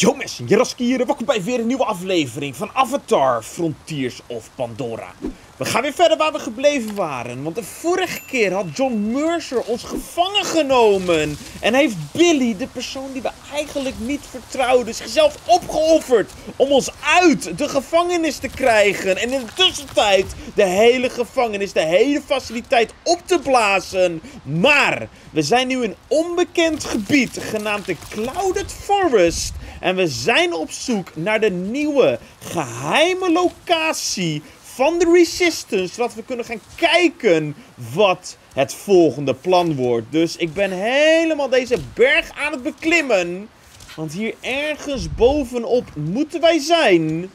Yo mensen, Jeraski hier en welkom bij weer een nieuwe aflevering van Avatar: Frontiers of Pandora. We gaan weer verder waar we gebleven waren, want de vorige keer had John Mercer ons gevangen genomen. En heeft Billy, de persoon die we eigenlijk niet vertrouwden, zichzelf opgeofferd om ons uit de gevangenis te krijgen. En in de tussentijd de hele gevangenis, de hele faciliteit op te blazen. Maar we zijn nu in onbekend gebied, genaamd de Clouded Forest. En we zijn op zoek naar de nieuwe geheime locatie van de Resistance, zodat we kunnen gaan kijken wat het volgende plan wordt. Dus ik ben helemaal deze berg aan het beklimmen, want hier ergens bovenop moeten wij zijn.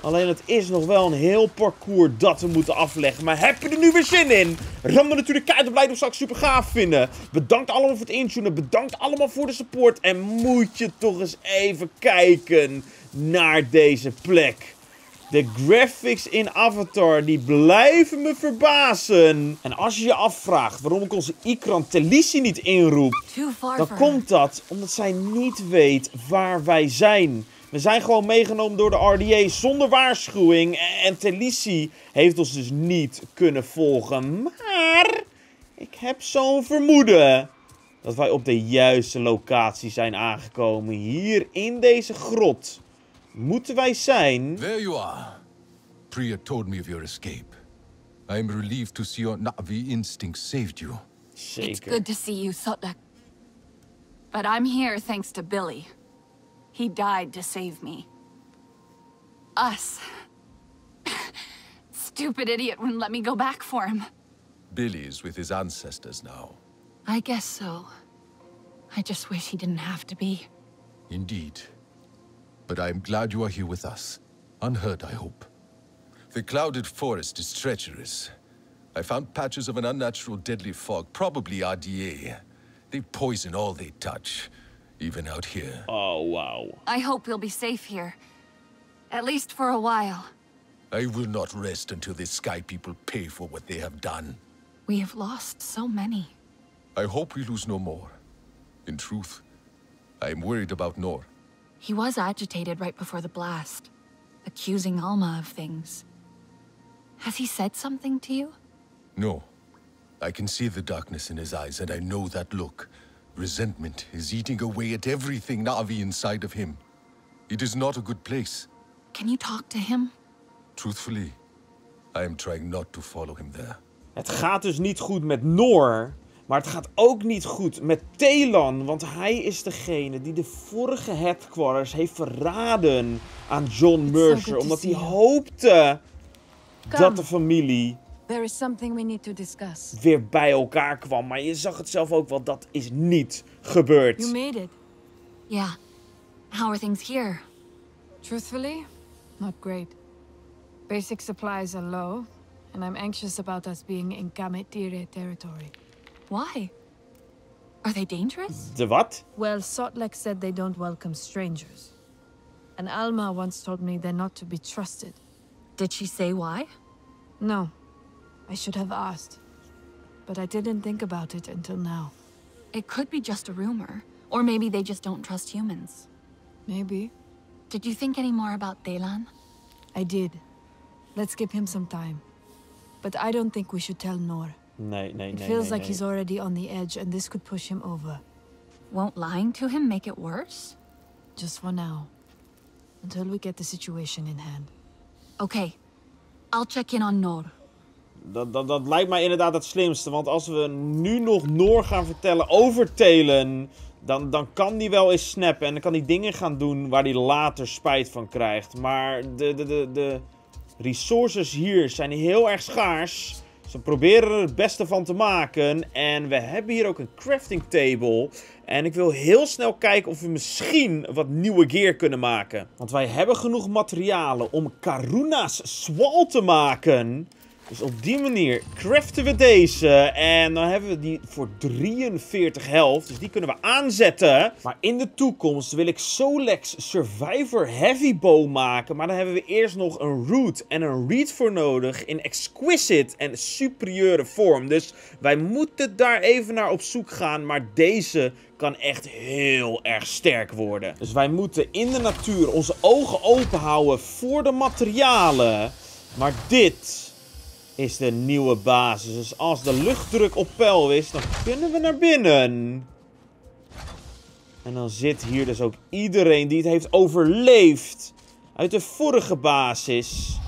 Alleen het is nog wel een heel parcours dat we moeten afleggen. Maar heb je er nu weer zin in? Ram dan natuurlijk keihard op like, dat zou ik super gaaf vinden. Bedankt allemaal voor het intunen. Bedankt allemaal voor de support. En moet je toch eens even kijken naar deze plek. De graphics in Avatar, die blijven me verbazen. En als je je afvraagt waarom ik onze Ikran Teylisi niet inroep, dan komt dat omdat zij niet weet waar wij zijn. We zijn gewoon meegenomen door de RDA zonder waarschuwing. En Teylisi heeft ons dus niet kunnen volgen. Maar ik heb zo'n vermoeden dat wij op de juiste locatie zijn aangekomen. Hier in deze grot moeten wij zijn. There you are. Priya told me of your escape. I am relieved to see your Navi instinct saved you. Zeker. It's good to see you, Sotlek. But I'm here thanks to Billy. He died to save me. Us. Stupid idiot wouldn't let me go back for him. Billy's with his ancestors now. I guess so. I just wish he didn't have to be. Indeed. But I'm glad you are here with us. Unhurt, I hope. The Clouded Forest is treacherous. I found patches of an unnatural deadly fog, probably RDA. They poison all they touch. Even out here. Oh, wow. I hope we'll be safe here. At least for a while. I will not rest until the Sky People pay for what they have done. We have lost so many. I hope we lose no more. In truth, I am worried about Nor. He was agitated right before the blast, accusing Alma of things. Has he said something to you? No. I can see the darkness in his eyes, and I know that look. Resentment is eating away at everything Navi inside of him. It is not a good place. Can you talk to him? Truthfully, I am trying not to follow him there. Het gaat dus niet goed met Nor, maar het gaat ook niet goed met Teylan, want hij is degene die de vorige headquarters heeft verraden aan John Mercer, omdat hij hoopte dat de familie There is something we need to discuss. Weer bij elkaar kwam, maar je zag het zelf ook wel, dat is niet gebeurd. You made it. Yeah. How are things here? Truthfully, not great. Basic supplies are low, and I'm anxious about us being in Kametire territory. Why? Are they dangerous? The what? Well, Sotlek said they don't welcome strangers. And Alma once told me they're not to be trusted. Did she say why? No. I should have asked, but I didn't think about it until now. It could be just a rumor, or maybe they just don't trust humans. Maybe. Did you think any more about Delan? I did. Let's give him some time. But I don't think we should tell Nor. It feels like he's already on the edge, and this could push him over. Won't lying to him make it worse? Just for now, until we get the situation in hand. Okay, I'll check in on Nor. Dat lijkt mij inderdaad het slimste, want als we nu nog Nor gaan vertellen over Teylan, dan kan die wel eens snappen en dan kan die dingen gaan doen waar die later spijt van krijgt. Maar de resources hier zijn heel erg schaars. Ze proberen er het beste van te maken. En we hebben hier ook een crafting table. En ik wil heel snel kijken of we misschien wat nieuwe gear kunnen maken. Want wij hebben genoeg materialen om Karuna's swall te maken. Dus op die manier craften we deze. En dan hebben we die voor 43 helft. Dus die kunnen we aanzetten. Maar in de toekomst wil ik Solex Survivor Heavy Bow maken. Maar dan hebben we eerst nog een root en een reed voor nodig. In exquisite en superieure vorm. Dus wij moeten daar even naar op zoek gaan. Maar deze kan echt heel erg sterk worden. Dus wij moeten in de natuur onze ogen open houden voor de materialen. Maar dit is de nieuwe basis. Dus als de luchtdruk op peil is, dan kunnen we naar binnen. En dan zit hier dus ook iedereen die het heeft overleefd uit de vorige basis.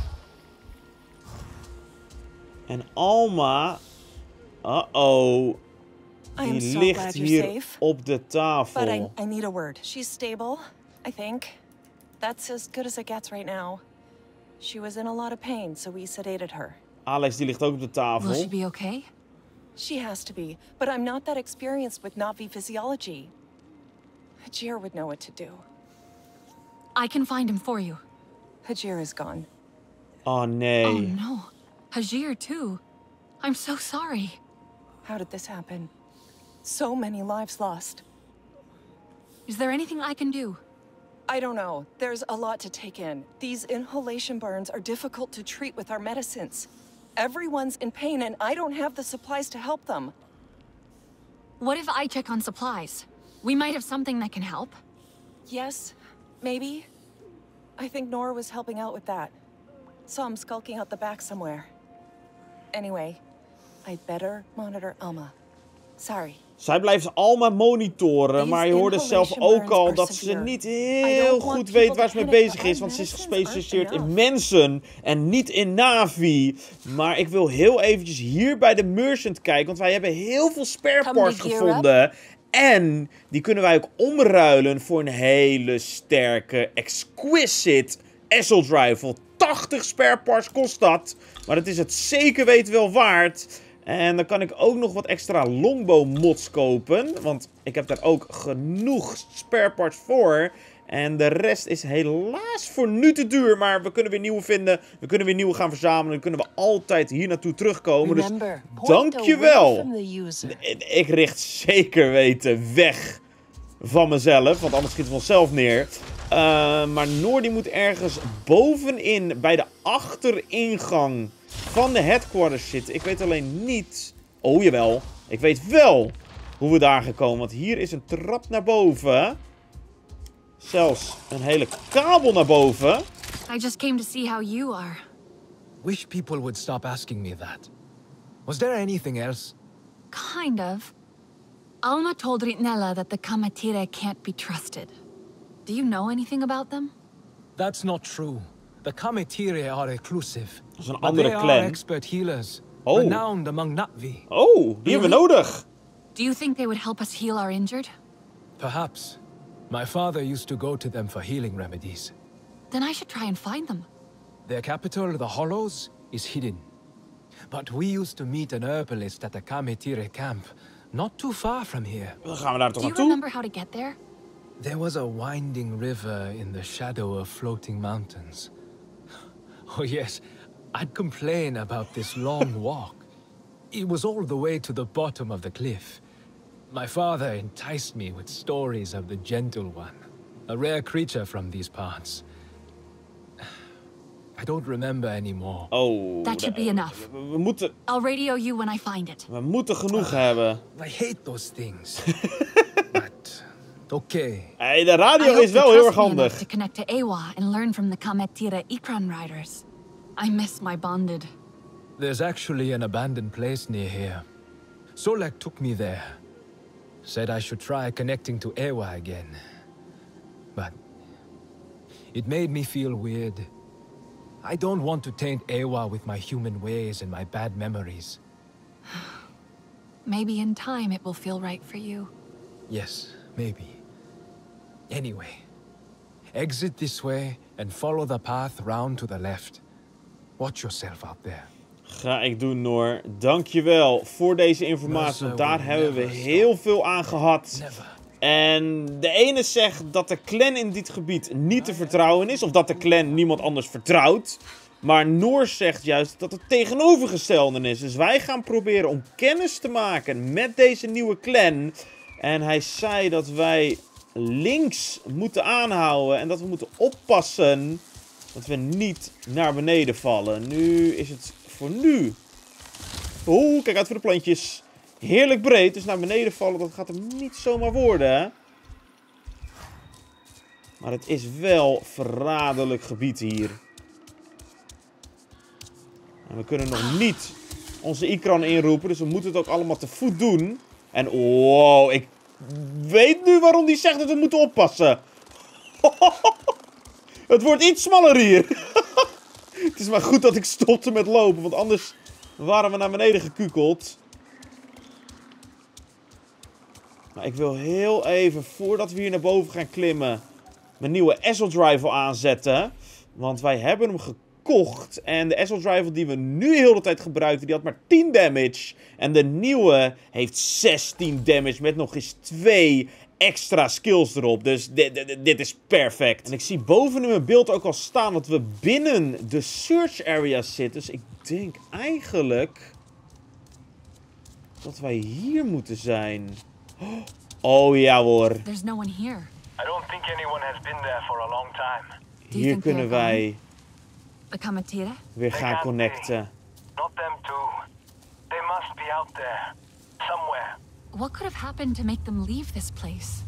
En Alma, uh-oh, die ligt hier op de tafel. But I need a word. She's stable, I think. That's as good as it gets right now. She was in a lot of pain, so we sedated her. Alex, die ligt ook op de tafel. Will she be okay? She has to be, but I'm not that experienced with Navi physiology. Hajir would know what to do. I can find him for you. Hajir is gone. Oh nee. Oh no. Hajir too. I'm so sorry. How did this happen? So many lives lost. Is there anything I can do? I don't know. There's a lot to take in. These inhalation burns are difficult to treat with our medicines. Everyone's in pain and I don't have the supplies to help them. What if I check on supplies? We might have something that can help. Yes, maybe. I think Nor was helping out with that. Saw him skulking out the back somewhere. Anyway, I'd better monitor Alma. Sorry. Zij blijft Alma monitoren, maar je hoorde zelf ook al dat ze niet heel goed weet waar ze mee bezig is. Want ze is gespecialiseerd in mensen en niet in Navi. Maar ik wil heel eventjes hier bij de merchant kijken, want wij hebben heel veel spare parts gevonden. En die kunnen wij ook omruilen voor een hele sterke, exquisite assault rifle. 80 spare parts kost dat, maar dat is het zeker weten wel waard. En dan kan ik ook nog wat extra longbow mods kopen. Want ik heb daar ook genoeg spare parts voor. En de rest is helaas voor nu te duur. Maar we kunnen weer nieuwe vinden. We kunnen weer nieuwe gaan verzamelen. Dan kunnen we altijd hier naartoe terugkomen. Dus dankjewel. Ik richt zeker weten weg van mezelf. Want anders schieten we onszelf neer. Maar Noor die moet ergens bovenin bij de achteringang van de headquarters zitten. Ik weet alleen niet. Oh jawel. Ik weet wel hoe we daar gekomen. Want hier is een trap naar boven. Zelfs een hele kabel naar boven. I just came to see how you are. Wish people would stop asking me that. Was there anything else? Kind of. Alma told Ritnella that the Kametire can't be trusted. Do you know anything about them? That's not true. The Kametire are reclusive. Dat is een andere clan. Expert healers, renowned among Na'vi. Oh, die hebben we nodig. Do you think they would help us heal our injured? Perhaps. My father used to go to them for healing remedies. Then I should try and find them. Their capital, the Hollows, is hidden. But we used to meet an herbalist at the Kametire camp, not too far from here. Dan gaan we daar toch naartoe? Do you remember how to get there? There was a winding river in the shadow of floating mountains. Oh yes. I'd complain about this long walk. It was all the way to the bottom of the cliff. My father enticed me with stories of the Gentle One, a rare creature from these parts. I don't remember anymore. Oh, that should be enough. We moeten... I'll radio you when I find it. We moeten genoeg hebben. I hate those things. But okay. Hey, de radio is wel heel erg handig. To connect to Eywa and learn from the Kametire Ikran riders. I miss my bonded. There's actually an abandoned place near here. Sotlek took me there. Said I should try connecting to Eywa again. But it made me feel weird. I don't want to taint Eywa with my human ways and my bad memories. Maybe in time it will feel right for you. Yes, maybe. Anyway, exit this way and follow the path round to the left. Watch yourself out there. Ga ik doen, Nor. Dankjewel voor deze informatie. Want daar hebben we heel veel aan gehad. En de ene zegt dat de clan in dit gebied niet te vertrouwen is. Of dat de clan niemand anders vertrouwt. Maar Nor zegt juist dat het tegenovergestelde is. Dus wij gaan proberen om kennis te maken met deze nieuwe clan. En hij zei dat wij links moeten aanhouden en dat we moeten oppassen dat we niet naar beneden vallen. Nu is het voor nu. Oeh, kijk uit voor de plantjes. Heerlijk breed, dus naar beneden vallen, dat gaat hem niet zomaar worden. Maar het is wel verraderlijk gebied hier. En we kunnen nog niet onze Ikran inroepen, dus we moeten het ook allemaal te voet doen. En wow, ik weet nu waarom die zegt dat we moeten oppassen. Het wordt iets smaller hier. Het is maar goed dat ik stopte met lopen, want anders waren we naar beneden gekukeld. Maar ik wil heel even, voordat we hier naar boven gaan klimmen, mijn nieuwe assault rifle aanzetten. Want wij hebben hem gekocht. En de assault rifle die we nu heel de tijd gebruikten, die had maar 10 damage. En de nieuwe heeft 16 damage met nog eens 2 extra skills erop. Dus dit is perfect. En ik zie boven in mijn beeld ook al staan dat we binnen de search area zitten. Dus ik denk eigenlijk dat wij hier moeten zijn. Oh ja hoor. Hier kunnen wij weer gaan connecten. What could have happened to make them leave this place?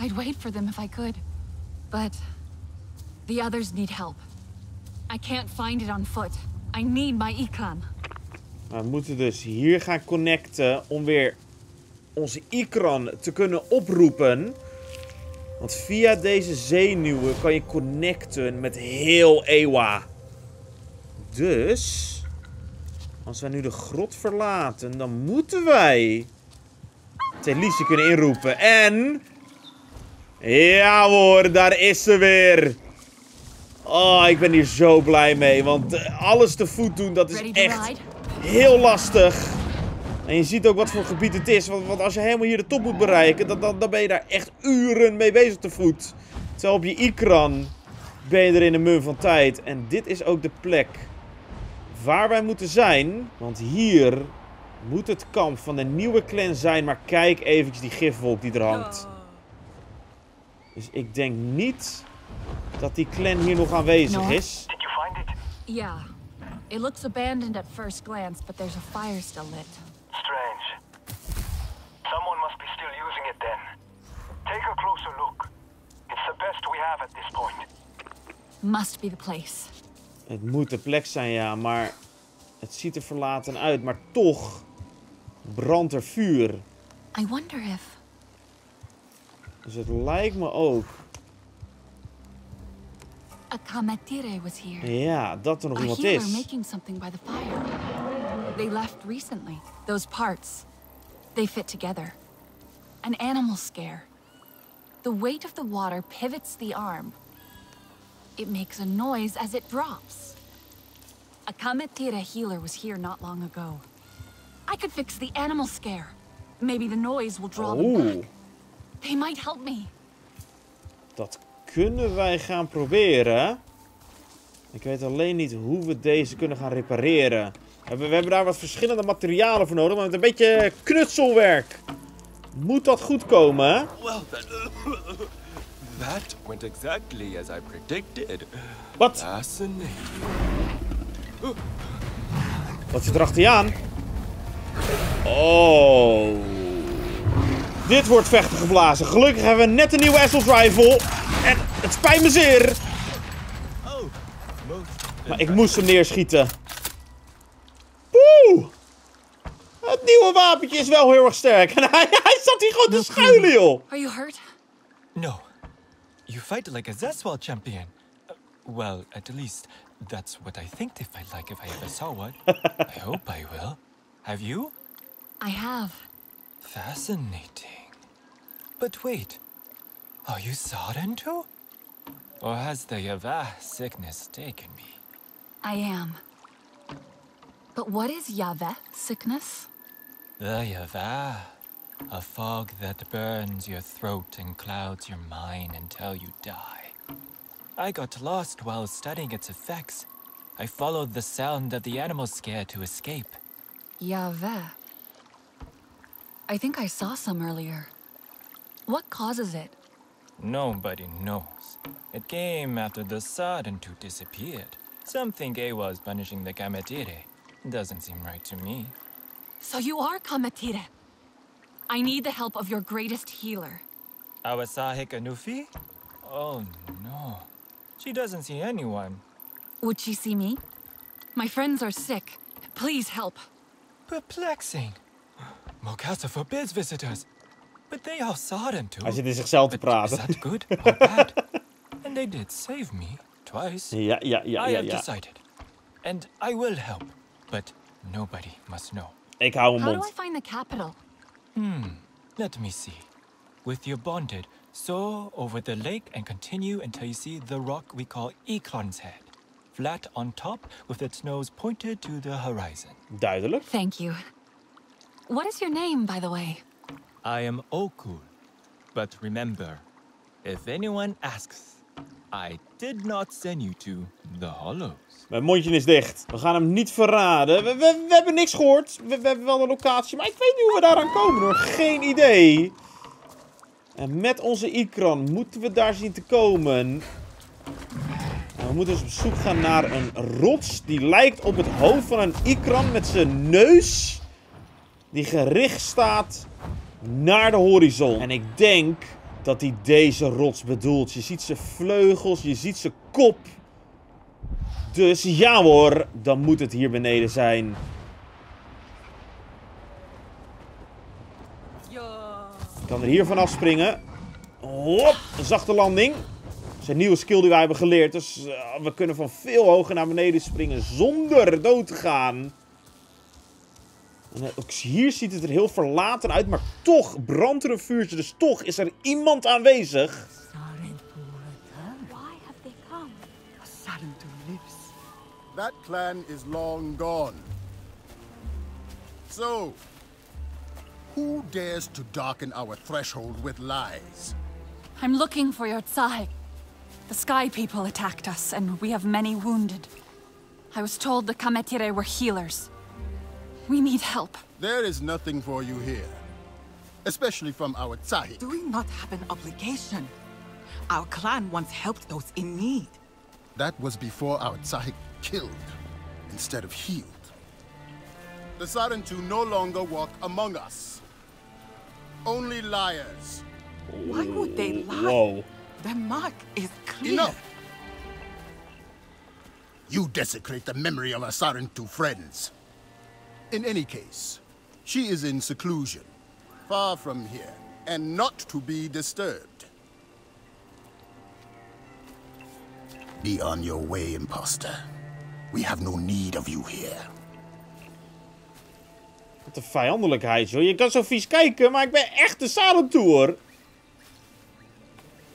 I'd wait for them if I could, but the others need help. I can't find it on foot. I need my Ikran. We moeten dus hier gaan connecten om weer onze Ikran te kunnen oproepen. Want via deze zenuwen kan je connecten met heel Eywa. Dus als wij nu de grot verlaten, dan moeten wij Teylisi kunnen inroepen. En ja hoor, daar is ze weer. Oh, ik ben hier zo blij mee. Want alles te voet doen, dat is echt heel lastig. En je ziet ook wat voor gebied het is. Want als je helemaal hier de top moet bereiken, dan ben je daar echt uren mee bezig te voet. Terwijl op je Ikran ben je er in een mun van tijd. En dit is ook de plek waar wij moeten zijn. Want hier moet het kamp van de nieuwe clan zijn. Maar kijk eventjes die gifwolk die er hangt. Dus ik denk niet dat die clan hier nog aanwezig is. Ja, het looks abandoned at first glance, but there's a fire still lit. Strange. Someone must be still using it then. Take a closer look. It's the best we have at this point. Must be the place. Het moet de plek zijn, ja, maar het ziet er verlaten uit, maar toch brandt er vuur. I wonder if... Dus het lijkt me ook. A Kametire was here. Ja, dat er nog iemand is. They were making something by the fire. They left recently. Those parts, they fit together. An animal scare. The weight of the water pivots the arm. It makes a noise as it drops. A Kametire healer was here not long ago. I could fix the animal scare. Maybe the noise will draw them back. They might help me. Dat kunnen wij gaan proberen. Ik weet alleen niet hoe we deze kunnen gaan repareren. We hebben daar wat verschillende materialen voor nodig, maar met een beetje knutselwerk moet dat goed komen. Well, that went exactly as I predicted. Wat? Wat zit er achter je aan? Oh. Dit wordt vechten geblazen. Gelukkig hebben we net een nieuwe assault rifle. En het spijt me zeer. Maar ik moest hem neerschieten. Poeh. Het nieuwe wapentje is wel heel erg sterk. En hij zat hier gewoon te schuilen, joh. Are you hurt? No. You fight like a Zeswal champion. Well, at least that's what I think they fight like if I ever saw one. I hope I will. Have you? I have. Fascinating. But wait, are you Sarentu? Or has the Yavah sickness taken me? I am. But what is Yavah sickness? The Yavah. A fog that burns your throat and clouds your mind until you die. I got lost while studying its effects, I followed the sound of the animal scare to escape. Yavah. I think I saw some earlier. What causes it? Nobody knows. It came after the Sarentu disappeared. Some think Eywa is punishing the Kametire. Doesn't seem right to me. So you are Kametire. I need the help of your greatest healer. Our Sahik Anufi? Oh no. She doesn't see anyone. Would she see me? My friends are sick. Please help. Perplexing. Mokasa forbids visitors. But they all saw them too. Hij zit in zichzelf te praten. Is that good or bad? And they did save me twice. I have decided. And I will help. But nobody must know. Ik hou hem mond. How do I find the capital? Let me see. With your bonded, soar over the lake and continue until you see the rock we call Econ's Head. Flat on top, with its nose pointed to the horizon. Duidelijk. Thank you. What is your name, by the way? I am Okul. But remember, if anyone asks, I did not send you to The Hollows. Mijn mondje is dicht. We gaan hem niet verraden. We hebben niks gehoord. We hebben wel een locatie, maar ik weet niet hoe we daaraan komen hoor. Geen idee. En met onze Ikran moeten we daar zien te komen. En we moeten dus op zoek gaan naar een rots. Die lijkt op het hoofd van een Ikran met zijn neus. Die gericht staat naar de horizon. En ik denk dat hij deze rots bedoelt. Je ziet zijn vleugels, je ziet zijn kop. Dus ja hoor, dan moet het hier beneden zijn. Ik kan er hier vanaf springen. Hop, een zachte landing. Dat is een nieuwe skill die wij hebben geleerd. Dus we kunnen van veel hoger naar beneden springen zonder dood te gaan. En ook hier ziet het er heel verlaten uit, maar toch brandt er een vuurtje. Dus toch is er iemand aanwezig. That clan is long gone. So, who dares to darken our threshold with lies? I'm looking for your Tsahik. The Sky People attacked us, and we have many wounded. I was told the Kametire were healers. We need help. There is nothing for you here, especially from our Tsahik. Do we not have an obligation? Our clan once helped those in need. That was before our Tsahik killed instead of healed. The Sarentu no longer walk among us. Only liars. Why would they lie? Whoa. The mark is clear. Enough! You desecrate the memory of our Sarentu friends. In any case, she is in seclusion, far from here, and not to be disturbed. Be on your way, imposter. We have no need of you here. Wat een vijandelijkheid, joh. Je kan zo vies kijken, maar ik ben echt de Sarentu, hoor.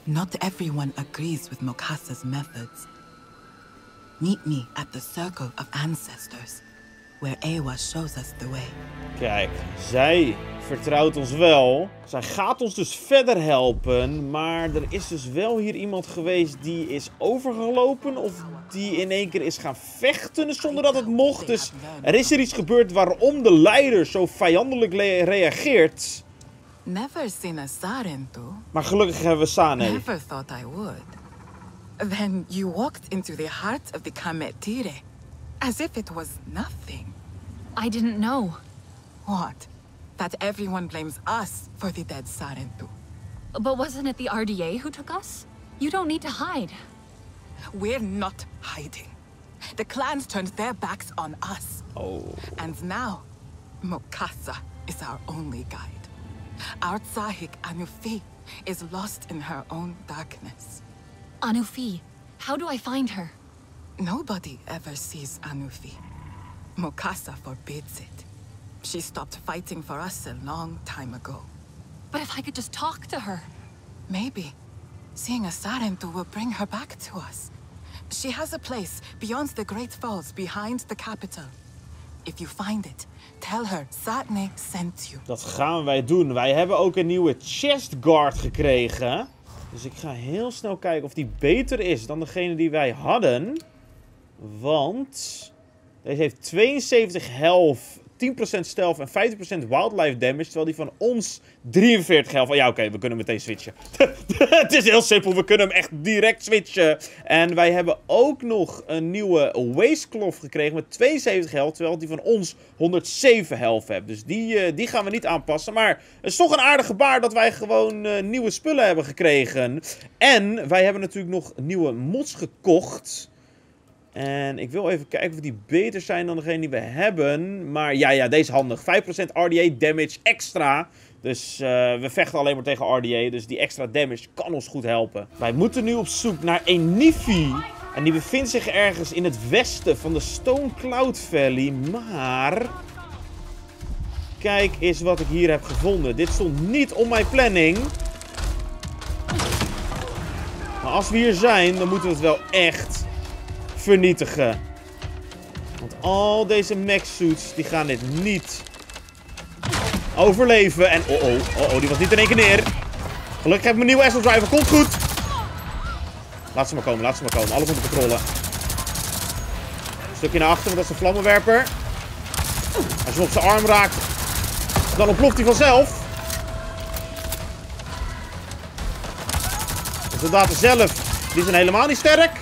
Not everyone agrees with Mokasa's methods. Meet me at the circle of ancestors, where Eywa shows us the way. Kijk, zij vertrouwt ons wel. Zij gaat ons dus verder helpen. Maar er is dus wel hier iemand geweest die is overgelopen. Of die in één keer is gaan vechten zonder dat het mocht. Dus er is er iets gebeurd waarom de leider zo vijandelijk reageert. Never seen a Sarentu. Maar gelukkig hebben we Sadnei. Never thought I would. Then you walked into the heart of the Kametire. As if it was nothing. I didn't know. What? That everyone blames us for the dead Sarentu. But wasn't it the RDA who took us? You don't need to hide. We're not hiding. The clans turned their backs on us. Oh. And now, Mokasa is our only guide. Our Tsahik Anufi is lost in her own darkness. Anufi, how do I find her? Nobody ever sees Anufi. Mokasa forbids it. She stopped fighting for us a long time ago. But if I could just talk to her. Maybe. Seeing a Sarentu will bring her back to us. She has a place beyond the Great Falls, behind the capital. If you find it, tell her Sadnei sent you. Dat gaan wij doen. Wij hebben ook een nieuwe chest guard gekregen. Dus ik ga heel snel kijken of die beter is dan degene die wij hadden. Want deze heeft 72 health, 10% stealth en 50% wildlife damage. Terwijl die van ons 43 health. Oh ja, oké, we kunnen hem meteen switchen. Het is heel simpel, we kunnen hem echt direct switchen. En wij hebben ook nog een nieuwe waistcloth gekregen met 72 health. Terwijl die van ons 107 health heeft. Dus die gaan we niet aanpassen. Maar het is toch een aardig gebaar dat wij gewoon nieuwe spullen hebben gekregen. En wij hebben natuurlijk nog nieuwe mods gekocht. En ik wil even kijken of die beter zijn dan degene die we hebben. Maar ja, deze is handig. 5% RDA damage extra. Dus we vechten alleen maar tegen RDA. Dus die extra damage kan ons goed helpen. Wij moeten nu op zoek naar Anufi. En die bevindt zich ergens in het westen van de Stone Cloud Valley. Maar kijk eens wat ik hier heb gevonden. Dit stond niet op mijn planning. Maar als we hier zijn, dan moeten we het wel echt vernietigen. Want al deze mechsuits, die gaan dit niet overleven. En oh, die was niet in één keer neer. Gelukkig heb ik mijn nieuwe assault driver. Komt goed. Laat ze maar komen, laat ze maar komen. Alles onder controle. Een stukje naar achter, want dat is een vlammenwerper. Als je hem op zijn arm raakt, dan ontploft hij vanzelf. De soldaten zelf, die zijn helemaal niet sterk.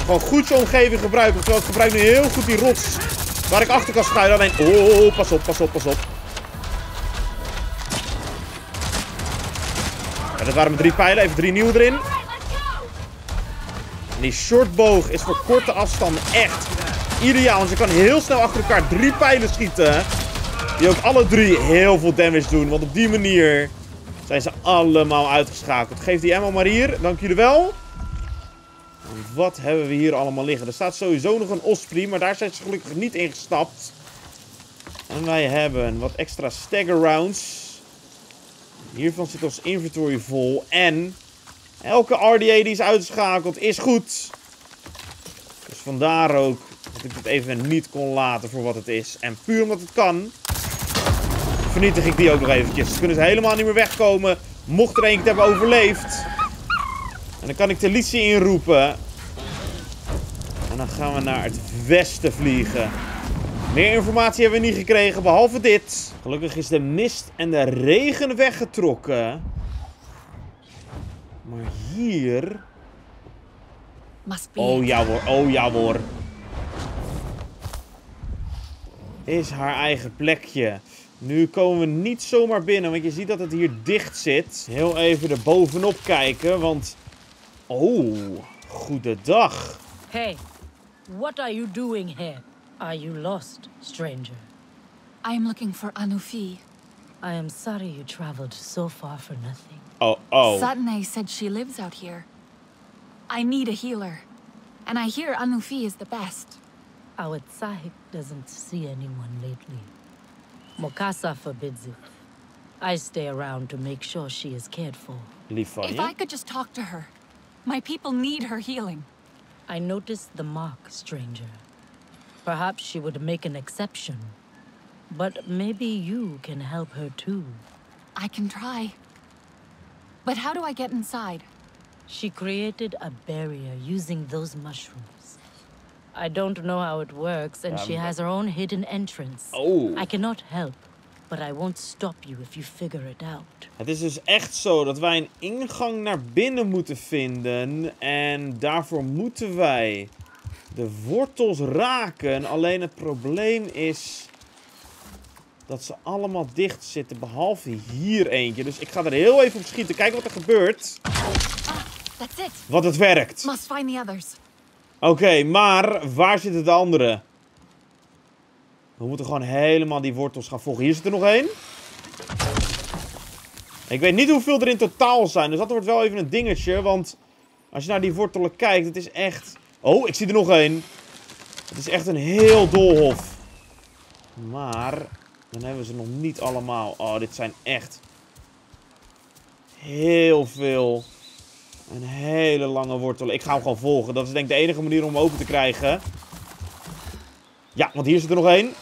Gewoon goed je omgeving gebruiken. Terwijl ik gebruik nu heel goed die rots waar ik achter kan schuilen. Alleen, oh, pas op, pas op, pas op. Ja, dat waren mijn 3 pijlen. Even 3 nieuwe erin. En die shortboog is voor korte afstanden echt ideaal. Want je kan heel snel achter elkaar 3 pijlen schieten. Die ook alle 3 heel veel damage doen. Want op die manier zijn ze allemaal uitgeschakeld. Geef die ammo maar hier. Dank jullie wel. Wat hebben we hier allemaal liggen? Er staat sowieso nog een Osprey, maar daar zijn ze gelukkig niet in gestapt. En wij hebben wat extra stagger rounds. Hiervan zit ons inventory vol. En elke RDA die is uitgeschakeld is goed. Dus vandaar ook dat ik dit even niet kon laten voor wat het is. En puur omdat het kan, vernietig ik die ook nog eventjes. Dus kunnen ze helemaal niet meer wegkomen, mocht er eentje hebben overleefd. En dan kan ik Teylisi inroepen. En dan gaan we naar het westen vliegen. Meer informatie hebben we niet gekregen, behalve dit. Gelukkig is de mist en de regen weggetrokken. Maar hier... Oh ja hoor, oh ja hoor. Is haar eigen plekje. Nu komen we niet zomaar binnen, want je ziet dat het hier dicht zit. Heel even er bovenop kijken, want... Oh, goedendag. Hey, what are you doing here? Are you lost, stranger? I am looking for Anufi. I am sorry you traveled so far for nothing. Oh. Sadnei said she lives out here. I need a healer. And I hear Anufi is the best. Our Sahib doesn't see anyone lately. Mokasa forbids it. I stay around to make sure she is cared for. If I could just talk to her. My people need her healing. I noticed the mark, stranger. Perhaps she would make an exception. But maybe you can help her too. I can try. But how do I get inside? She created a barrier using those mushrooms. I don't know how it works, and she has her own hidden entrance. Oh. I cannot help. But I won't stop you if you figure it out. Het is dus echt zo dat wij een ingang naar binnen moeten vinden. En daarvoor moeten wij de wortels raken. Alleen het probleem is dat ze allemaal dicht zitten. Behalve hier eentje. Dus ik ga er heel even op schieten. Kijken wat er gebeurt. Wat het werkt. Oké, maar waar zitten de anderen? We moeten gewoon helemaal die wortels gaan volgen. Hier zit er nog één. Ik weet niet hoeveel er in totaal zijn. Dus dat wordt wel even een dingetje. Want als je naar die wortelen kijkt, het is echt... Oh, ik zie er nog één. Het is echt een heel doolhof. Maar dan hebben we ze nog niet allemaal. Oh, dit zijn echt heel veel. Een hele lange wortelen. Ik ga hem gewoon volgen. Dat is denk ik de enige manier om hem open te krijgen. Ja, want hier zit er nog één.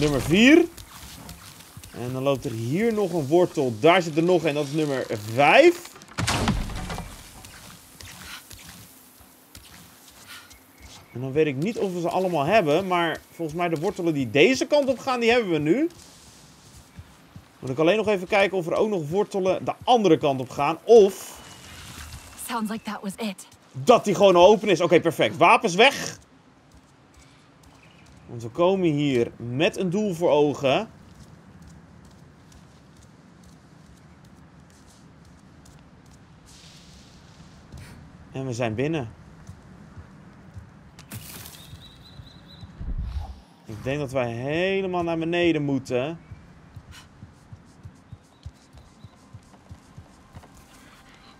Nummer 4. En dan loopt er hier nog een wortel. Daar zit er nog een. Dat is nummer 5. En dan weet ik niet of we ze allemaal hebben, maar volgens mij de wortelen die deze kant op gaan, die hebben we nu. Moet ik alleen nog even kijken of er ook nog wortelen de andere kant op gaan, of... Sounds like that was it. Dat die gewoon al open is. Oké, perfect. Wapens weg. Want we komen hier met een doel voor ogen. En we zijn binnen. Ik denk dat wij helemaal naar beneden moeten.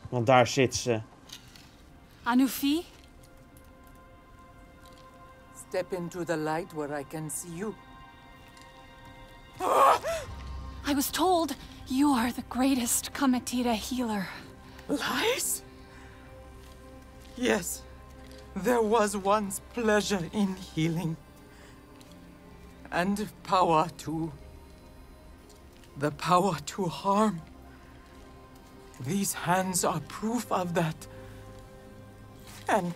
Want daar zit ze. Anufi? Step into the light where I can see you. I was told you are the greatest Kametire healer. Lies? Yes, there was once pleasure in healing. And power too. The power to harm. These hands are proof of that. And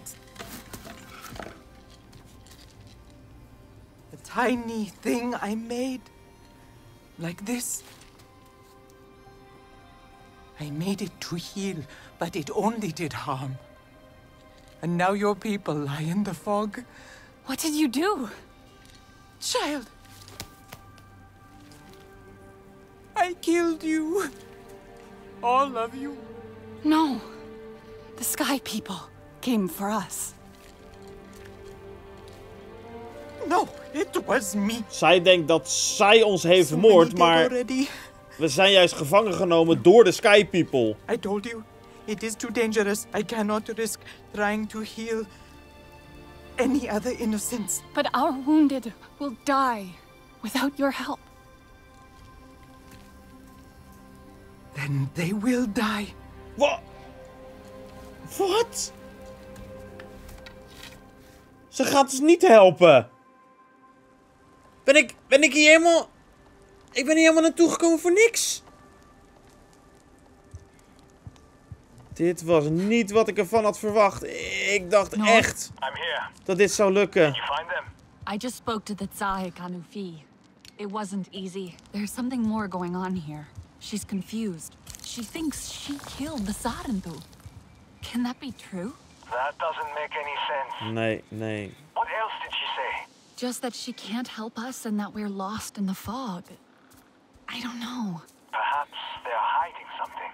a tiny thing I made, like this. I made it to heal, but it only did harm. And now your people lie in the fog. What did you do? Child, I killed you. All of you. No. The Sky People came for us. No, it was me. Zij denkt dat zij ons heeft vermoord, maar we zijn juist gevangen genomen door de Sky People. I told you, it is too dangerous. I cannot risk trying to heal any other innocents. But our wounded will die without your help. Then they will die. What? What? Ze gaat dus niet helpen. Ben ik hier helemaal... Ik ben hier helemaal naartoe gekomen voor niks. Dit was niet wat ik ervan had verwacht. Ik dacht echt dat dit zou lukken. I just spoke to the Tsai Kanufi. It wasn't easy. There's something more going on here. She's confused. She thinks she killed the Sarentu. Can that be true? That doesn't make any sense. Nee. What else did she say? Just that she can't help us and that we're lost in the fog. I don't know. Perhaps they're hiding something.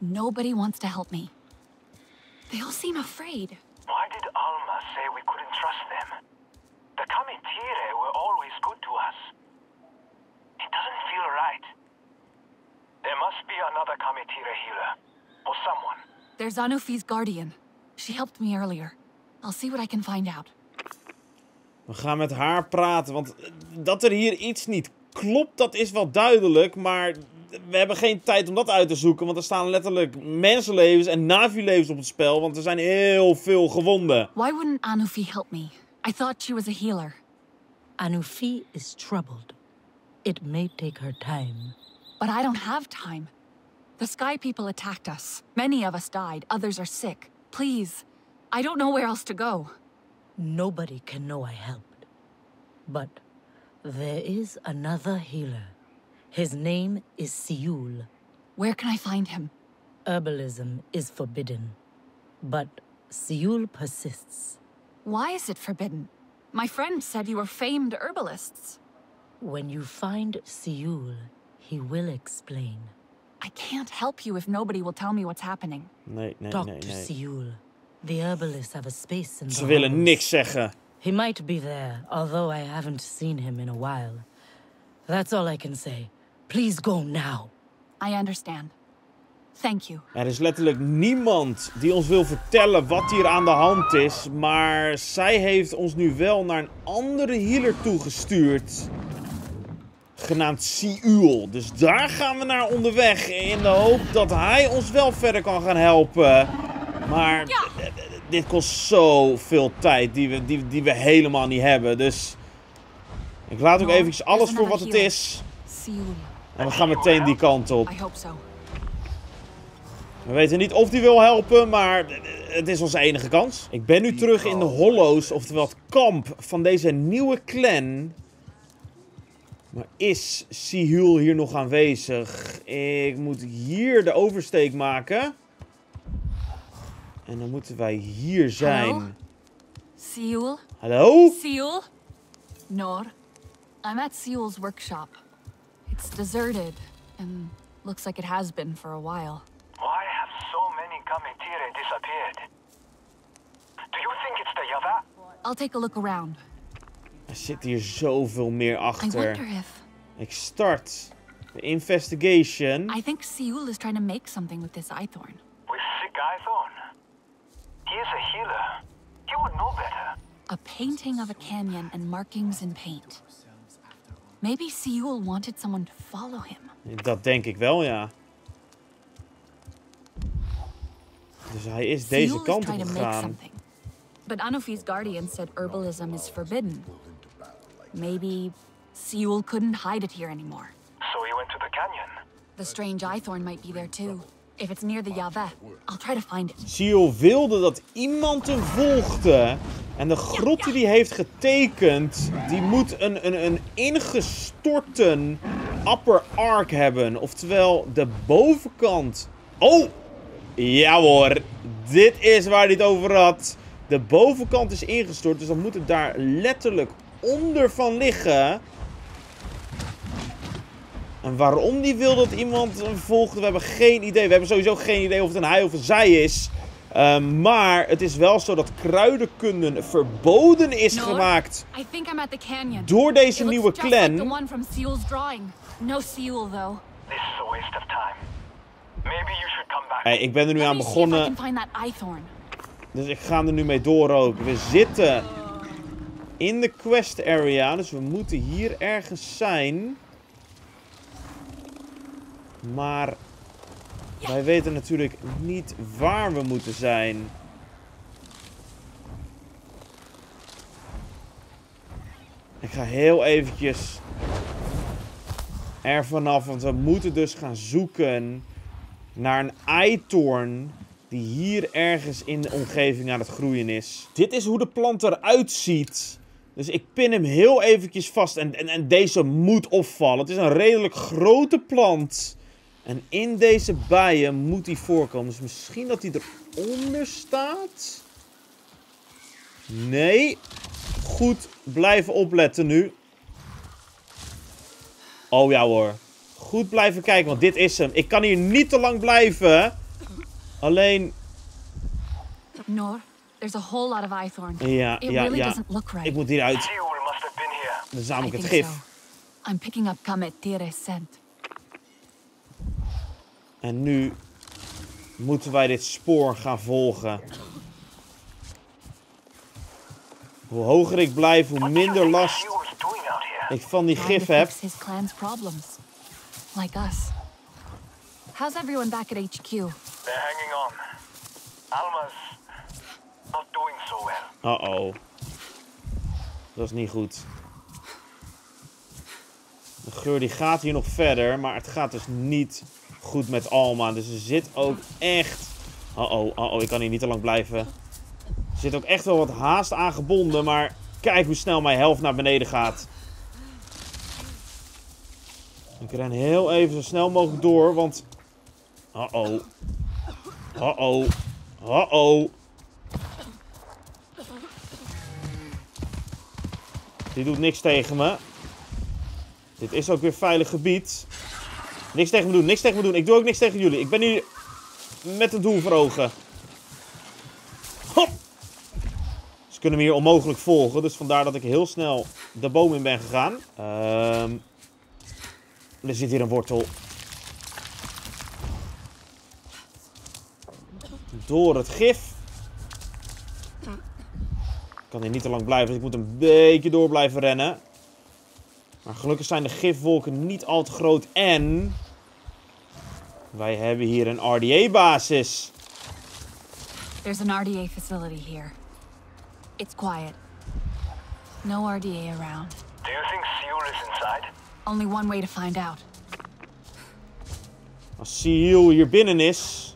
Nobody wants to help me. They all seem afraid. Why did Alma say we couldn't trust them? The Kametire were always good to us. It doesn't feel right. There must be another Kametire healer. Or someone. There's Anufi's guardian. She helped me earlier. I'll see what I can find out. We gaan met haar praten, want dat er hier iets niet klopt, dat is wel duidelijk. Maar we hebben geen tijd om dat uit te zoeken, want er staan letterlijk mensenlevens en Navi-levens op het spel. Want er zijn heel veel gewonden. Why wouldn't Anufi help me? I thought she was a healer. Anufi is troubled. It may take her time. But I don't have time. The Sky People attacked us. Many of us died. Others are sick. Please. I don't know where else to go. Nobody can know I helped. But there is another healer. His name is Siul. Where can I find him? Herbalism is forbidden. But Siul persists. Why is it forbidden? My friend said you were famed herbalists. When you find Siul, he will explain. I can't help you if nobody will tell me what's happening. Talk to Siul. The herbalists have a space in the Ze willen niks zeggen. He might be there, although I haven't seen him in a while. That's all I can say. Please go now. I understand. Thank you. Er is letterlijk niemand die ons wil vertellen wat hier aan de hand is, maar zij heeft ons nu wel naar een andere healer toegestuurd. Genaamd Siul. Dus daar gaan we naar onderweg. In de hoop dat hij ons wel verder kan gaan helpen. Maar dit kost zoveel tijd die we helemaal niet hebben. Dus ik laat ook even alles voor wat het is. En we gaan meteen die kant op. We weten niet of die wil helpen, maar het is onze enige kans. Ik ben nu terug in de Hollows, oftewel het kamp van deze nieuwe clan. Maar is Siul hier nog aanwezig? Ik moet hier de oversteek maken. En dan moeten wij hier zijn. Hallo? Siul? Hallo? Siul? Nor, I'm at Siul's workshop. It's deserted and looks like it has been for a while. Why have so many Kametire disappeared? Do you think it's the Yavah? I'll take a look around. Er zit hier zoveel meer achter. Ik start de investigation. I think Siul is trying to make something with this eyethorn. With sick eyethorn? He is a healer. He would know better. A painting of a canyon and markings in paint. Maybe Siul wanted someone to follow him. Dat denk ik wel, ja. Dus hij is deze kant op gegaan. But Anufi's guardian said herbalism is forbidden. Maybe Siul couldn't hide it here anymore. So he went to the canyon. The strange eyethorn might be there too. If it's near the Yavah, I'll try to find it. Siul wilde dat iemand hem volgde. En de grot die hij heeft getekend, die moet een ingestorten upper arc hebben. Oftewel de bovenkant. Oh! Ja hoor, dit is waar hij het over had. De bovenkant is ingestort, dus dan moet het daar letterlijk onder van liggen. En waarom die wil dat iemand volgt, we hebben geen idee. We hebben sowieso geen idee of het een hij of een zij is. Maar het is wel zo dat kruidenkunde verboden is gemaakt door deze nieuwe clan. Hey, ik ben er nu aan begonnen. Dus ik ga er nu mee door ook. We zitten in de quest area. Dus we moeten hier ergens zijn. Maar wij weten natuurlijk niet waar we moeten zijn. Ik ga heel eventjes ervan af. Want we moeten dus gaan zoeken naar een eyethorn die hier ergens in de omgeving aan het groeien is. Dit is hoe de plant eruit ziet. Dus ik pin hem heel eventjes vast. En deze moet opvallen. Het is een redelijk grote plant. En in deze bijen moet die voorkomen. Dus misschien dat die eronder staat? Nee. Goed blijven opletten nu. Oh ja hoor. Goed blijven kijken, want dit is hem. Ik kan hier niet te lang blijven. Alleen. Nor, there's a whole lot of eyethorn. Ja. Ik moet hieruit. Dan zamel ik het gif. I'm picking up Kametire scent. En nu moeten wij dit spoor gaan volgen. Hoe hoger ik blijf, hoe minder last ik van die gif heb. Like us. How's everyone back at HQ? They're hanging on. Alma's not doing so well. Uh-oh. Dat is niet goed. De geur die gaat hier nog verder, maar het gaat dus niet goed met Alma. Dus er zit ook echt... Uh-oh, ik kan hier niet te lang blijven. Er zit ook echt wel wat haast aangebonden, maar kijk hoe snel mijn helft naar beneden gaat. Ik ren heel even zo snel mogelijk door, want... Uh-oh. Die doet niks tegen me. Dit is ook weer veilig gebied. Niks tegen me doen. Ik doe ook niks tegen jullie. Ik ben nu met het doel voor ogen. Hop! Ze kunnen me hier onmogelijk volgen, dus vandaar dat ik heel snel de boom in ben gegaan. Er zit hier een wortel. Door het gif. Ik kan hier niet te lang blijven, dus ik moet een beetje door blijven rennen. Maar gelukkig zijn de gifwolken niet al te groot. En wij hebben hier een RDA-basis. There's an RDA facility here. It's quiet. No RDA around. Do you think Siul is inside? Only one way to find out. Als Siul hier binnen is.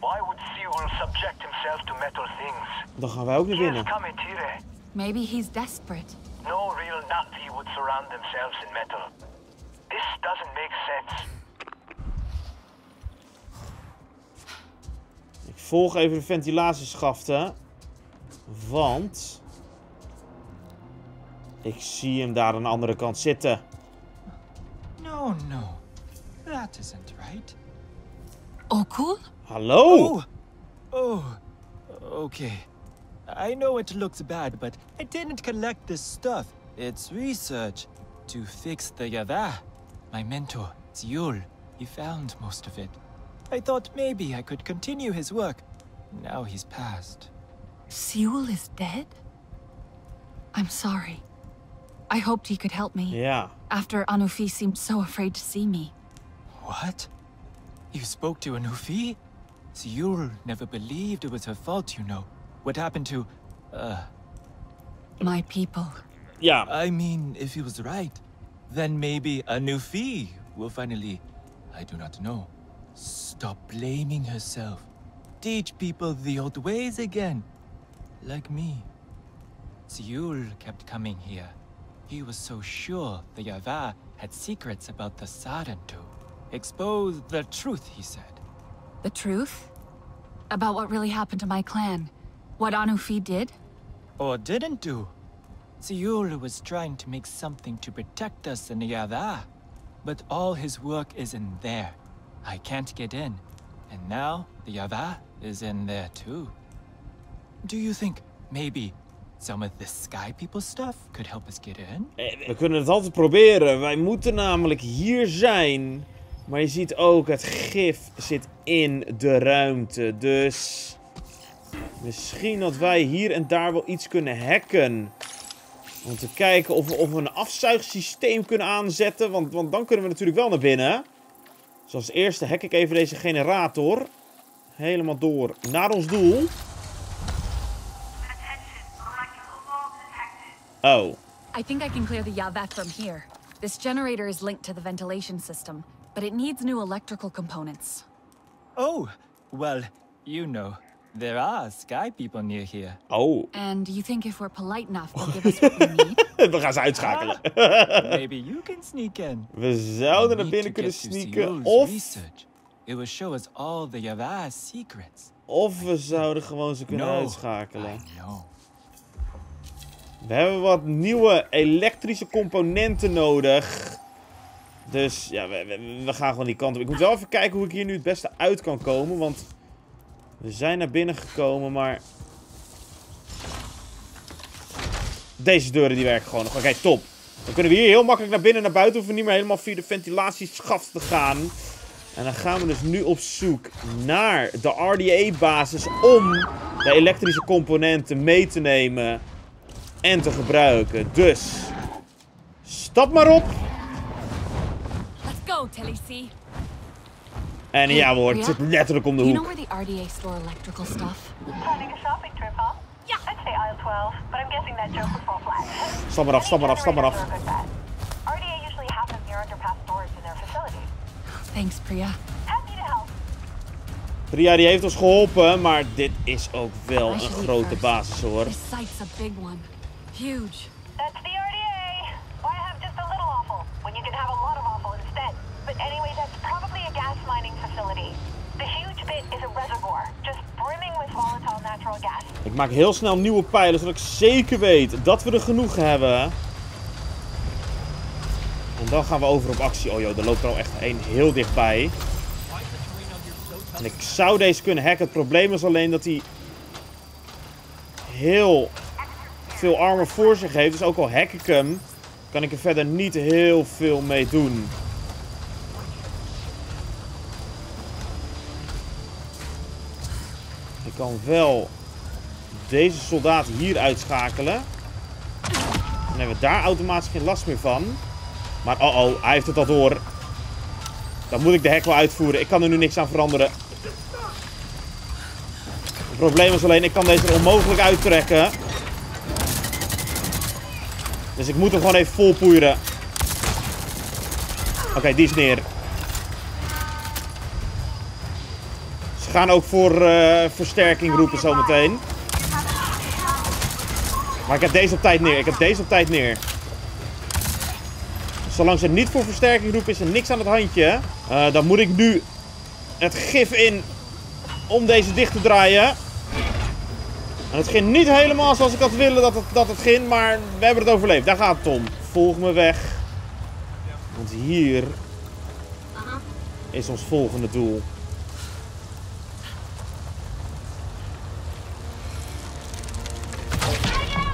Why would Siul subject himself to metal things. Dan gaan wij ook naar binnen. Maybe he's desperate. No real Navi would surround themselves in metal. This doesn't make sense. Ik volg even de ventilatieschachten. Want ik zie hem daar aan de andere kant zitten. No, no. That isn't right. Okul? Hallo? Okay. I know it looks bad, but I didn't collect this stuff. It's research to fix the Yavah. My mentor, Ziyul, he found most of it. I thought maybe I could continue his work. Now he's passed. Siul is dead? I'm sorry. I hoped he could help me. Yeah. After Anufi seemed so afraid to see me. What? You spoke to Anufi? Siul never believed it was her fault, you know. What happened to, my people? Yeah. I mean, if he was right, then maybe Anufi will finally, I do not know, stop blaming herself. Teach people the old ways again, like me. Ziyul kept coming here. He was so sure the Yavah had secrets about the Sarentu. Expose the truth, he said. The truth? About what really happened to my clan? What Anufi did? Or didn't do. Ziyul was trying to make something to protect us in the Yavah. But all his work is in there. I can't get in. And now, the Yavah is in there too. Do you think maybe some of the Sky People stuff could help us get in? We kunnen het altijd proberen. Wij moeten namelijk hier zijn. Maar je ziet ook, het gif zit in de ruimte. Dus misschien dat wij hier en daar wel iets kunnen hacken. Om te kijken of we een afzuigsysteem kunnen aanzetten. Want dan kunnen we natuurlijk wel naar binnen. Dus als eerste hack ik even deze generator. Helemaal door naar ons doel. Oh. I think I can clear the Yavah from here. This generator is linked to the ventilation system, but it needs new electrical components. Oh, well, you know, there are Sky People near here. Oh. And you think if we're polite enough, they'll give us what we need? We gaan ze uitschakelen. Maybe you can sneak in. We zouden naar binnen kunnen sneaken, of research. It will show us all the Yavah's secrets. Of we zouden gewoon ze kunnen uitschakelen. We hebben wat nieuwe elektrische componenten nodig. Dus ja, we gaan gewoon die kant op. Ik moet wel even kijken hoe ik hier nu het beste uit kan komen. Want we zijn naar binnen gekomen, maar deze deuren die werken gewoon nog. Oké, top. Dan kunnen we hier heel makkelijk naar binnen en naar buiten. Hoeven we niet meer helemaal via de ventilatieschacht te gaan. En dan gaan we dus nu op zoek naar de RDA-basis om de elektrische componenten mee te nemen en te gebruiken. Dus stap maar op. Let's go, Teylisi. En ja hoor, het zit letterlijk om de hoek. Do you know where the RDA store electrical stuff? Planning a shopping trip, huh? Yeah, I'd say aisle 12, but I'm guessing that joke would fall flat. Stap maar af, stap maar af, stap maar af. RDA usually happens near underpass doors in their facilities. Thanks, Priya. Happy to help. Priya die heeft ons geholpen, maar dit is ook wel een grote basis hoor. This site's a big one. Huge. That's the RDA. Why have just a little offal when you can have a lot of offal instead? But anyway, that's probably a gas mining facility. The huge bit is a reservoir, just brimming with volatile natural gas. Ik maak heel snel nieuwe pijlen, zodat ik zeker weet dat we er genoeg hebben. En dan gaan we over op actie. Oh joh, er loopt er al echt één heel dichtbij. En ik zou deze kunnen hacken. Het probleem is alleen dat hij heel veel armor voor zich heeft. Dus ook al hack ik hem, kan ik er verder niet heel veel mee doen. Ik kan wel deze soldaat hier uitschakelen. Dan hebben we daar automatisch geen last meer van. Maar oh, hij heeft het al door. Dan moet ik de hack wel uitvoeren. Ik kan er nu niks aan veranderen. Het probleem is alleen, ik kan deze er onmogelijk uittrekken. Dus ik moet hem gewoon even volpoeieren. Oké, die is neer. Ze gaan ook voor versterking roepen zometeen. Maar ik heb deze op tijd neer. Zolang ze niet voor versterking roepen is er niks aan het handje. Dan moet ik nu het gif in om deze dicht te draaien. En het ging niet helemaal zoals ik had willen dat het ging. Maar we hebben het overleefd. Daar gaat het om. Volg me weg. Want hier is ons volgende doel.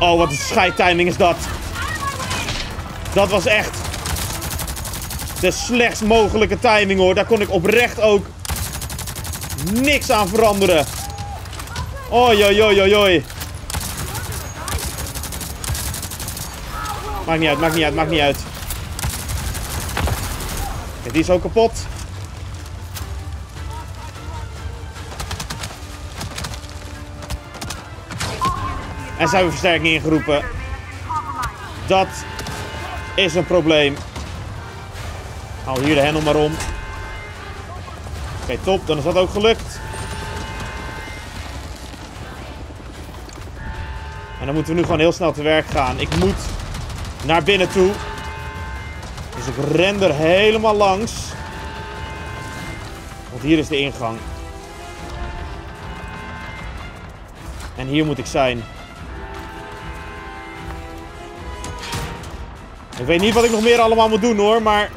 Oh, wat een scheidtiming is dat. Dat was echt de slechtst mogelijke timing, hoor. Daar kon ik oprecht ook niks aan veranderen. Oi, oi, oi, oi, oi. Maakt niet uit, maakt niet uit, maakt niet uit. Kijk, die is ook kapot. En zijn we versterking ingeroepen. Dat is een probleem. Haal hier de hendel maar om. Oké, top. Dan is dat ook gelukt. En dan moeten we nu gewoon heel snel te werk gaan. Ik moet naar binnen toe. Dus ik ren er helemaal langs. Want hier is de ingang. En hier moet ik zijn. Ik weet niet wat ik nog meer allemaal moet doen, hoor, maar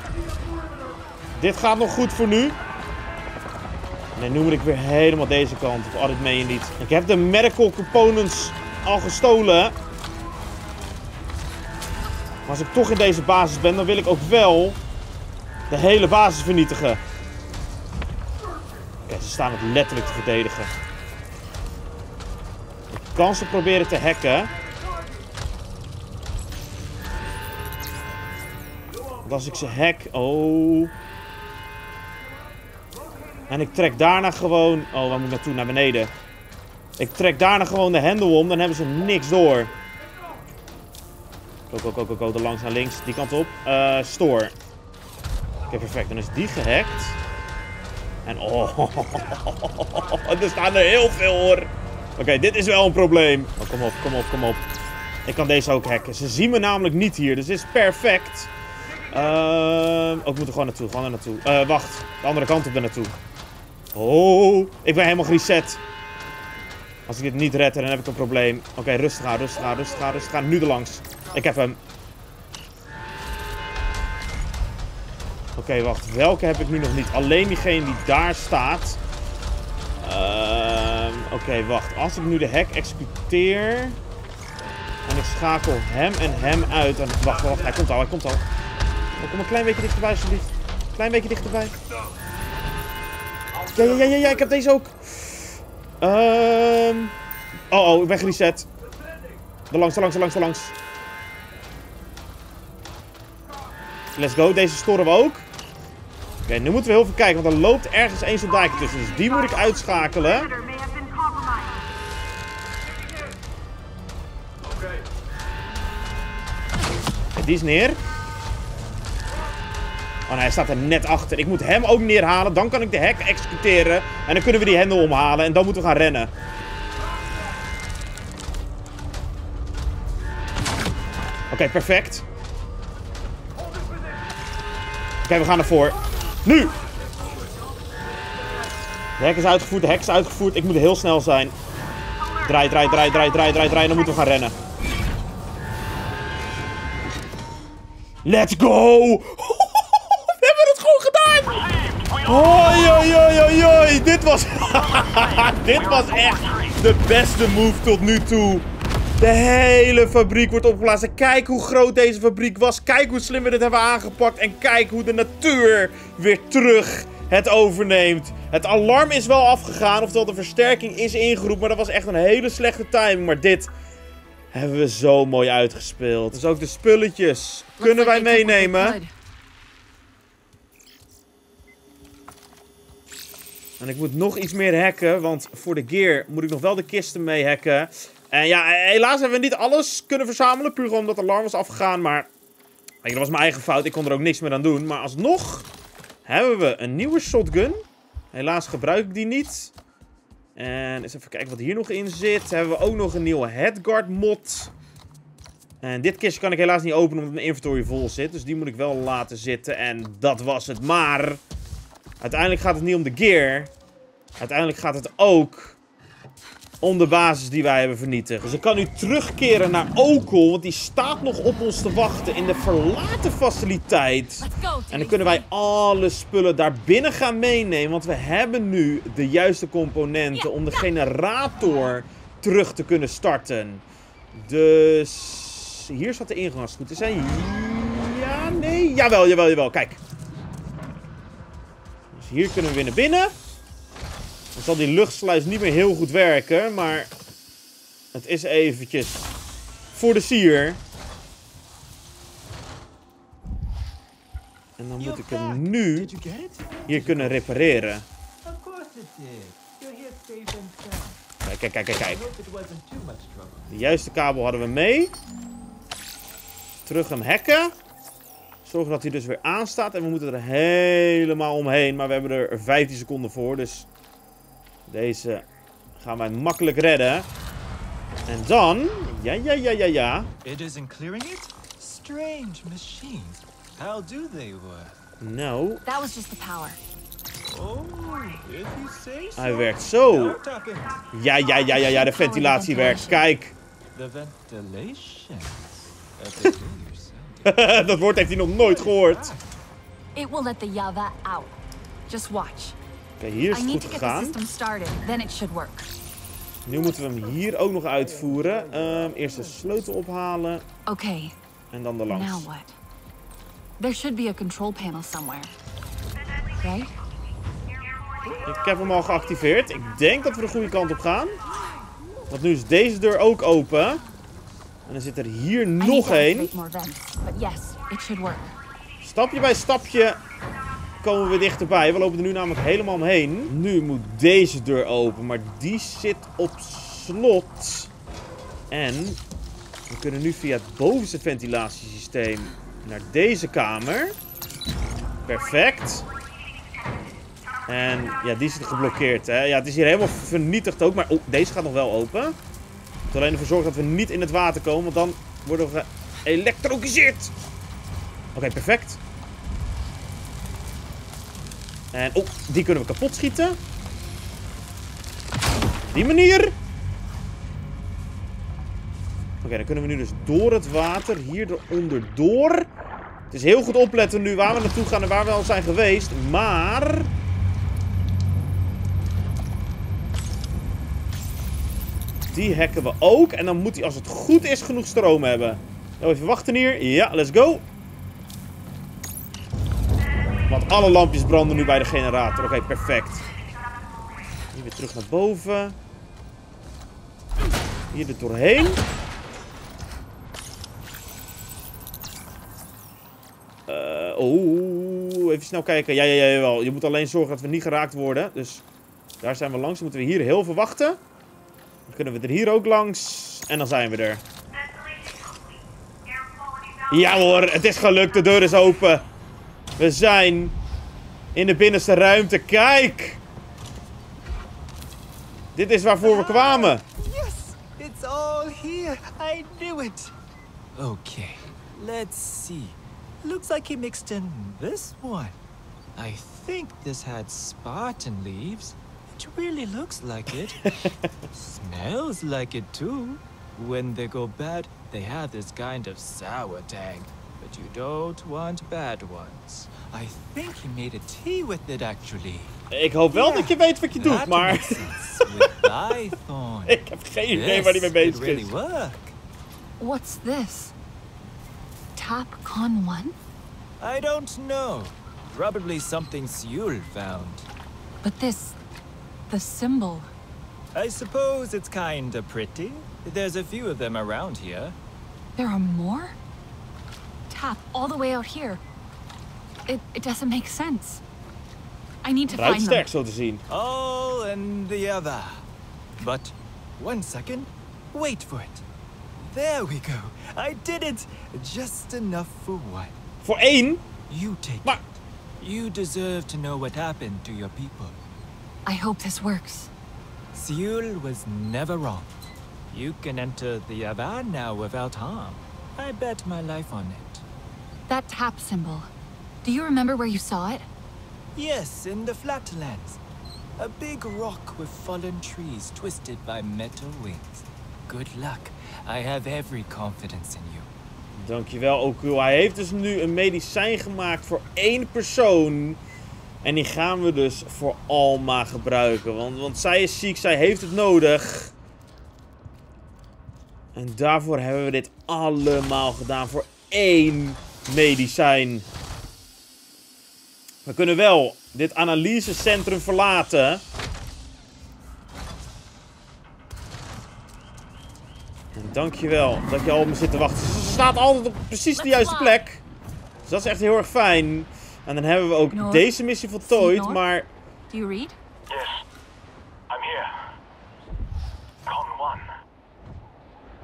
dit gaat nog goed voor nu. Nee, nu moet ik weer helemaal deze kant op. Oh, dat meen je niet. Ik heb de medical components al gestolen. Maar als ik toch in deze basis ben, dan wil ik ook wel de hele basis vernietigen. Kijk, ze staan het letterlijk te verdedigen. Ik kan ze proberen te hacken. Als ik ze hack, oh. En ik trek daarna gewoon... Oh, waar moet ik naartoe? Naar beneden. Ik trek daarna gewoon de hendel om, dan hebben ze niks door. Go, de langs naar links, die kant op. Store. Oké, perfect. Dan is die gehackt. En oh, er staan er heel veel, hoor. Oké, dit is wel een probleem. Oh, kom op, kom op, kom op. Ik kan deze ook hacken. Ze zien me namelijk niet hier, dus dit is perfect. Ik moet er gewoon naartoe, wacht, de andere kant op er naartoe. Oh, ik ben helemaal gereset. Als ik dit niet red, dan heb ik een probleem. Oké, rustig aan, rustig aan. Nu er langs. Ik heb hem. Oké, wacht. Welke heb ik nu nog niet? Alleen diegene die daar staat. Oké, wacht. Als ik nu de hack executeer. En ik schakel hem en hem uit. En wacht. Hij komt al, Oh, kom een klein beetje dichterbij, alsjeblieft. Klein beetje dichterbij. Ja, ik heb deze ook. Oh, ik ben gereset. Langs. Let's go, deze storen we ook. Oké, nu moeten we heel veel kijken, want er loopt ergens één zo'n dijk tussen. Dus die moet ik uitschakelen. En die is neer. Oh nee, hij staat er net achter. Ik moet hem ook neerhalen. Dan kan ik de hack executeren. En dan kunnen we die hendel omhalen. En dan moeten we gaan rennen. Oké, perfect. Oké, we gaan ervoor. Nu! De hack is uitgevoerd. Ik moet heel snel zijn. Draai. En dan moeten we gaan rennen. Let's go! Hoi. Dit was echt de beste move tot nu toe. De hele fabriek wordt opgeblazen. Kijk hoe groot deze fabriek was. Kijk hoe slim we dit hebben aangepakt. En kijk hoe de natuur weer terug het overneemt. Het alarm is wel afgegaan. Oftewel de versterking is ingeroepen. Maar dat was echt een hele slechte timing. Maar dit hebben we zo mooi uitgespeeld. Dus ook de spulletjes kunnen wij meenemen. En ik moet nog iets meer hacken, want voor de gear moet ik nog wel de kisten mee hacken. En ja, helaas hebben we niet alles kunnen verzamelen, puur gewoon omdat het alarm was afgegaan. Maar dat was mijn eigen fout, ik kon er ook niks meer aan doen. Maar alsnog hebben we een nieuwe shotgun. Helaas gebruik ik die niet. En eens even kijken wat hier nog in zit. Hebben we ook nog een nieuwe headguard mod. En dit kistje kan ik helaas niet openen omdat mijn inventory vol zit. Dus die moet ik wel laten zitten. En dat was het. Maar uiteindelijk gaat het niet om de gear. Uiteindelijk gaat het ook om de basis die wij hebben vernietigd. Dus ik kan nu terugkeren naar Okul, want die staat nog op ons te wachten in de verlaten faciliteit. En dan kunnen wij alle spullen daar binnen gaan meenemen, want we hebben nu de juiste componenten om de generator terug te kunnen starten. Dus hier zat de ingang als het goed is. En ja, nee, jawel, jawel, jawel. Kijk. Dus hier kunnen we weer naar binnen. Dan zal die luchtsluis niet meer heel goed werken, maar het is eventjes voor de sier. En dan moet ik hem nu hier kunnen repareren. Kijk, kijk, kijk, kijk, kijk. De juiste kabel hadden we mee. Terug hem hacken. Zorgen dat hij dus weer aanstaat. En we moeten er helemaal omheen, maar we hebben er 15 seconden voor, dus deze gaan wij makkelijk redden. En dan... Ja, ja, ja, ja, ja. Nou. Hij werkt zo. Ja, ja, ja, ja, ja. De ventilatie werkt. Kijk. Dat woord heeft hij nog nooit gehoord. It will let the Yavah out. Just watch. Oké, hier is het goed gegaan. Nu moeten we hem hier ook nog uitvoeren. Eerst de sleutel ophalen. Oké. En dan erlangs. Ik heb hem al geactiveerd. Ik denk dat we de goede kant op gaan. Want nu is deze deur ook open. En dan zit er hier nog één. Stapje bij stapje komen we dichterbij. We lopen er nu namelijk helemaal omheen. Nu moet deze deur open, maar die zit op slot. En we kunnen nu via het bovenste ventilatiesysteem naar deze kamer. Perfect. En ja, die zit geblokkeerd. Hè? Ja, het is hier helemaal vernietigd ook, maar oh, deze gaat nog wel open. Ik moet alleen ervoor zorgen dat we niet in het water komen, want dan worden we geëlektrocuteerd. Oké, perfect. En oh, die kunnen we kapot schieten. Op die manier. Oké, dan kunnen we nu dus door het water. Hier eronder door. Het is heel goed opletten nu waar we naartoe gaan en waar we al zijn geweest. Maar... die hacken we ook. En dan moet hij als het goed is genoeg stroom hebben. Nou, even wachten hier. Ja, let's go. Want alle lampjes branden nu bij de generator. Oké, perfect. Hier weer terug naar boven. Hier er doorheen. Even snel kijken. Ja, ja, ja, wel. Je moet alleen zorgen dat we niet geraakt worden. Dus daar zijn we langs. Dan moeten we hier heel veel wachten. Dan kunnen we er hier ook langs. En dan zijn we er. Ja hoor, het is gelukt. De deur is open. We zijn in de binnenste ruimte. Kijk! Dit is waarvoor we kwamen. Yes, it's all here. I knew it. Okay, let's see. Looks like he mixed in this one. I think this had Spartan leaves. It really looks like it. Smells like it too. When they go bad, they have this kind of sour tang. But you don't want bad ones. I think he made a tea with it actually. Ik hoop wel dat je weet wat je doet, maar ik heb geen idee waar hij mee bezig is. What's this? TAP-CON 1? I don't know. Probably something Siul found. But this, the symbol. I suppose it's kind of pretty. There's a few of them around here. There are more? All the way out here. It doesn't make sense. I need to find them. Zo te zien. All and the other. But one second. Wait for it. There we go. I did it. Just enough for one. For één? You take it. You deserve to know what happened to your people. I hope this works. Siul was never wrong. You can enter the Yavah now without harm. I bet my life on it. That tap symbol. Do you remember where you saw it? Yes, in the flatlands. A big rock with fallen trees twisted by metal wings. Good luck. I have every confidence in you. Dankjewel, Okul. Hij heeft dus nu een medicijn gemaakt voor één persoon. En die gaan we dus voor Alma gebruiken. Want zij is ziek, zij heeft het nodig. En daarvoor hebben we dit allemaal gedaan. Voor één medicijn. We kunnen wel dit analysecentrum verlaten. En dankjewel dat je al op me zit te wachten. Ze staat altijd op precies de juiste plek. Dus dat is echt heel erg fijn. En dan hebben we ook deze missie voltooid, maar... Do you read? Yes. I'm here. Con 1.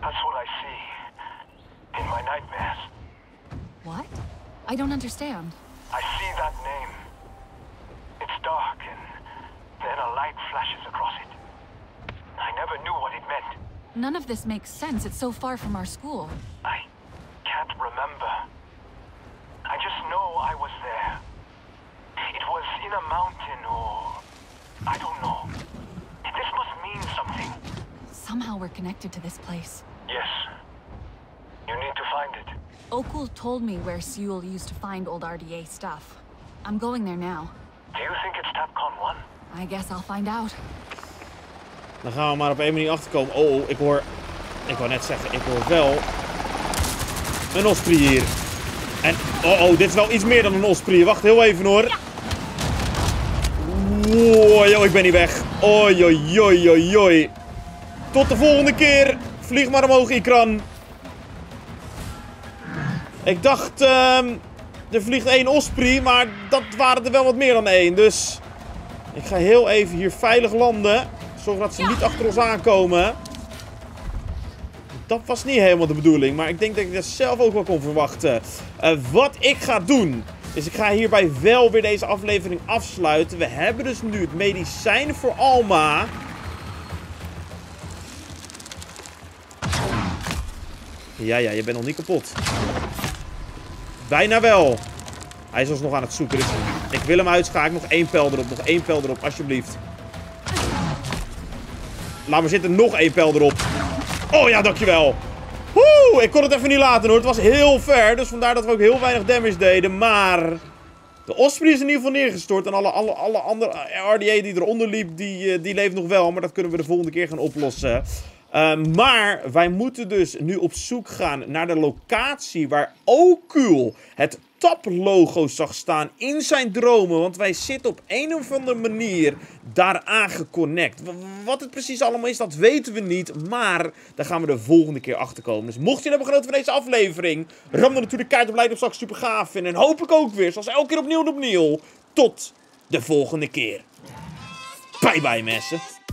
That's what I see in my nightmares. What? I don't understand. I see that name. It's dark and then a light flashes across it. I never knew what it meant. None of this makes sense. It's so far from our school. I can't remember. I just know I was there. It was in a mountain or... I don't know. This must mean something. Somehow we're connected to this place. Yes. You need to find it. Okul told me where Siul used to find old RDA stuff. I'm going there now. Do you think it's TAP-CON 1? I guess I'll find out. Dan gaan we maar op één manier achterkomen. Oh, ik hoor... Ik wou net zeggen, ik hoor wel... een Osprey hier. En, oh, dit is wel iets meer dan een Osprey. Wacht heel even hoor. Wow, yo, ik ben niet weg. Oi, oi, oi, oi, oi. Tot de volgende keer. Vlieg maar omhoog, Ikran. Ik dacht, er vliegt één Osprey, maar dat waren er wel wat meer dan één. Dus ik ga heel even hier veilig landen. Zorg dat ze niet achter ons aankomen. Dat was niet helemaal de bedoeling, maar ik denk dat ik dat zelf ook wel kon verwachten. Wat ik ga doen, is ik ga hierbij wel weer deze aflevering afsluiten. We hebben dus nu het medicijn voor Alma. Ja, je bent nog niet kapot. Bijna wel. Hij is alsnog aan het zoeken. Dus ik wil hem uitschakelen. Nog één pijl erop, alsjeblieft. Laat maar zitten, nog één pijl erop. Oh ja, dankjewel. Woe, ik kon het even niet laten hoor. Het was heel ver, dus vandaar dat we ook heel weinig damage deden. Maar de Osprey is in ieder geval neergestort. En alle andere RDA die eronder liep, die leeft nog wel. Maar dat kunnen we de volgende keer gaan oplossen. Maar wij moeten dus nu op zoek gaan naar de locatie waar Okul het TAP-logo zag staan in zijn dromen. Want wij zitten op een of andere manier daaraan geconnect. Wat het precies allemaal is, dat weten we niet. Maar daar gaan we de volgende keer achter komen. Dus mocht je hebben genoten van deze aflevering, ram dan natuurlijk keihard op like op straks super gaaf vinden. En hopelijk ook weer, zoals elke keer opnieuw en opnieuw. Tot de volgende keer. Bye bye mensen.